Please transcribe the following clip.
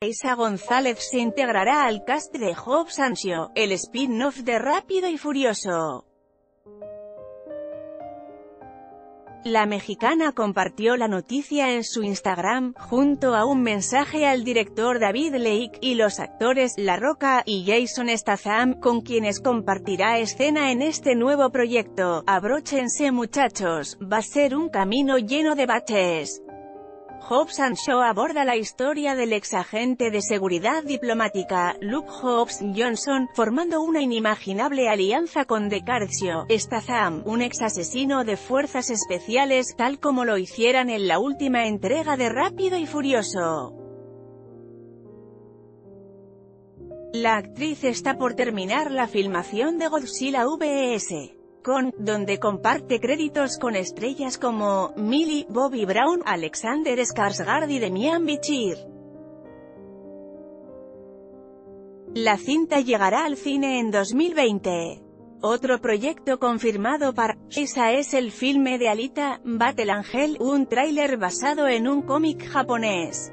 Eiza González se integrará al cast de Hobbs and Shaw, el spin-off de Rápido y Furioso. La mexicana compartió la noticia en su Instagram, junto a un mensaje al director David Leitch, y los actores La Roca y Jason Statham, con quienes compartirá escena en este nuevo proyecto. Abróchense muchachos, va a ser un camino lleno de baches. Hobbs and Shaw aborda la historia del exagente de seguridad diplomática, Luke Hobbs-Johnson, formando una inimaginable alianza con Deckard Shaw, Statham, un exasesino de fuerzas especiales, tal como lo hicieran en la última entrega de Rápido y Furioso. La actriz está por terminar la filmación de Godzilla vs. Con, donde comparte créditos con estrellas como Millie Bobby Brown, Alexander Skarsgård y Demián Bichir. La cinta llegará al cine en 2020. Otro proyecto confirmado para Eiza es el filme de Alita, Battle Angel, un tráiler basado en un cómic japonés.